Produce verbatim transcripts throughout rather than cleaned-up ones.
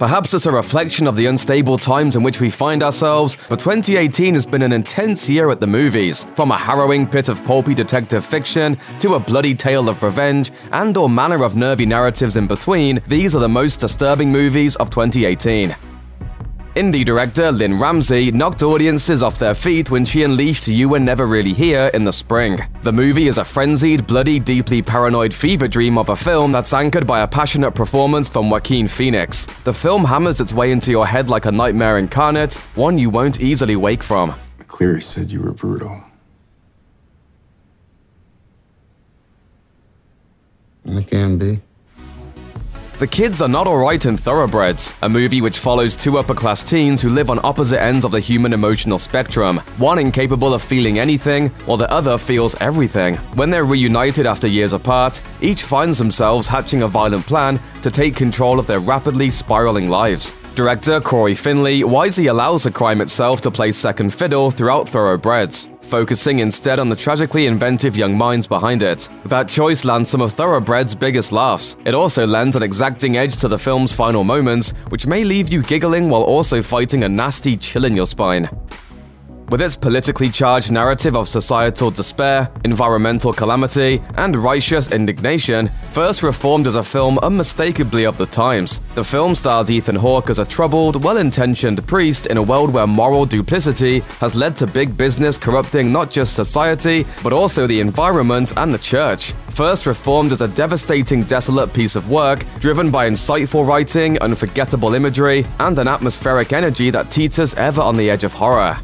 Perhaps it's a reflection of the unstable times in which we find ourselves, but twenty eighteen has been an intense year at the movies, from a harrowing pit of pulpy detective fiction to a bloody tale of revenge and all manner of nervy narratives in between. These are the most disturbing movies of twenty eighteen. Indie director Lynne Ramsay knocked audiences off their feet when she unleashed You Were Never Really Here in the spring. The movie is a frenzied, bloody, deeply paranoid fever dream of a film that's anchored by a passionate performance from Joaquin Phoenix. The film hammers its way into your head like a nightmare incarnate, one you won't easily wake from. Cleary said you were brutal. I can be. The kids are not alright in Thoroughbreds, a movie which follows two upper-class teens who live on opposite ends of the human emotional spectrum, one incapable of feeling anything, while the other feels everything. When they're reunited after years apart, each finds themselves hatching a violent plan to take control of their rapidly spiraling lives. Director Cory Finley wisely allows the crime itself to play second fiddle throughout Thoroughbreds, focusing instead on the tragically inventive young minds behind it. That choice lands some of Thoroughbred's biggest laughs. It also lends an exacting edge to the film's final moments, which may leave you giggling while also fighting a nasty chill in your spine. With its politically charged narrative of societal despair, environmental calamity, and righteous indignation, First Reformed is a film unmistakably of the times. The film stars Ethan Hawke as a troubled, well-intentioned priest in a world where moral duplicity has led to big business corrupting not just society, but also the environment and the church. First Reformed is a devastating, desolate piece of work, driven by insightful writing, unforgettable imagery, and an atmospheric energy that teeters ever on the edge of horror.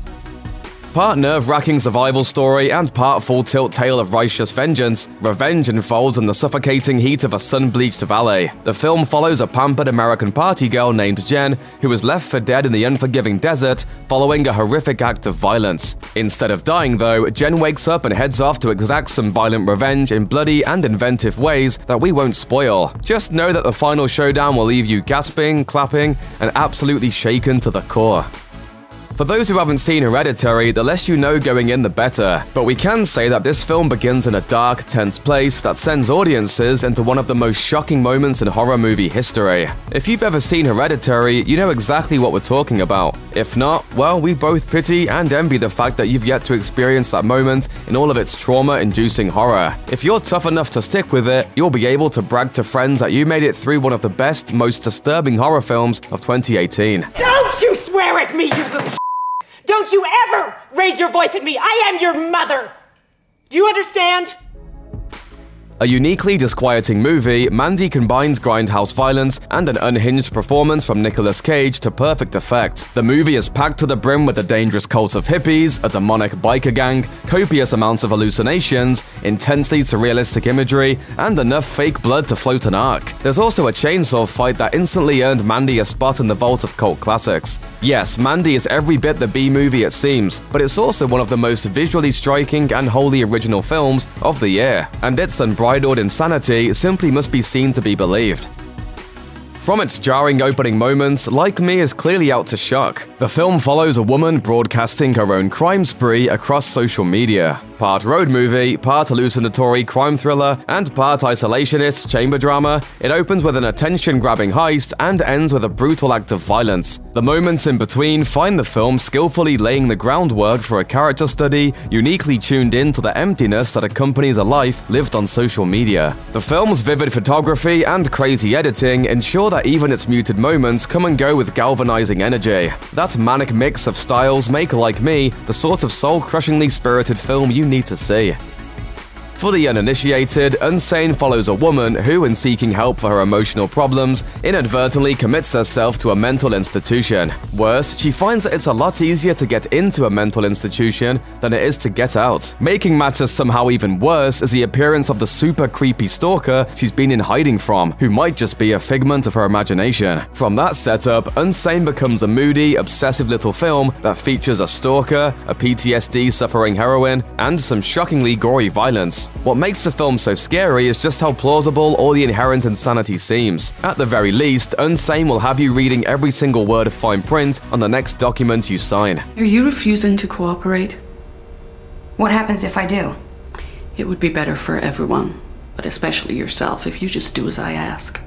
Part nerve-wracking survival story and part full-tilt tale of righteous vengeance, revenge unfolds in the suffocating heat of a sun-bleached valley. The film follows a pampered American party girl named Jen who is left for dead in the unforgiving desert following a horrific act of violence. Instead of dying, though, Jen wakes up and heads off to exact some violent revenge in bloody and inventive ways that we won't spoil. Just know that the final showdown will leave you gasping, clapping, and absolutely shaken to the core. For those who haven't seen Hereditary, the less you know going in, the better. But we can say that this film begins in a dark, tense place that sends audiences into one of the most shocking moments in horror movie history. If you've ever seen Hereditary, you know exactly what we're talking about. If not, well, we both pity and envy the fact that you've yet to experience that moment in all of its trauma-inducing horror. If you're tough enough to stick with it, you'll be able to brag to friends that you made it through one of the best, most disturbing horror films of twenty eighteen. Don't you swear at me, you little sh**! Don't you ever raise your voice at me! I am your mother! Do you understand? A uniquely disquieting movie, Mandy combines grindhouse violence and an unhinged performance from Nicolas Cage to perfect effect. The movie is packed to the brim with a dangerous cult of hippies, a demonic biker gang, copious amounts of hallucinations, intensely surrealistic imagery, and enough fake blood to float an ark. There's also a chainsaw fight that instantly earned Mandy a spot in the vault of cult classics. Yes, Mandy is every bit the B-movie it seems, but it's also one of the most visually striking and wholly original films of the year, and it's unbridled Unbridled insanity simply must be seen to be believed. From its jarring opening moments, Like Me is clearly out to shock. The film follows a woman broadcasting her own crime spree across social media. Part road movie, part hallucinatory crime thriller, and part isolationist chamber drama, it opens with an attention-grabbing heist and ends with a brutal act of violence. The moments in between find the film skillfully laying the groundwork for a character study uniquely tuned in to the emptiness that accompanies a life lived on social media. The film's vivid photography and crazy editing ensure that even its muted moments come and go with galvanizing energy. That manic mix of styles make Like Me the sort of soul-crushingly spirited film you need to see. For the uninitiated, Unsane follows a woman who, in seeking help for her emotional problems, inadvertently commits herself to a mental institution. Worse, she finds that it's a lot easier to get into a mental institution than it is to get out. Making matters somehow even worse is the appearance of the super creepy stalker she's been in hiding from, who might just be a figment of her imagination. From that setup, Unsane becomes a moody, obsessive little film that features a stalker, a P T S D-suffering heroine, and some shockingly gory violence. What makes the film so scary is just how plausible all the inherent insanity seems. At the very least, Unsane will have you reading every single word of fine print on the next document you sign. Are you refusing to cooperate? What happens if I do? It would be better for everyone, but especially yourself, if you just do as I ask.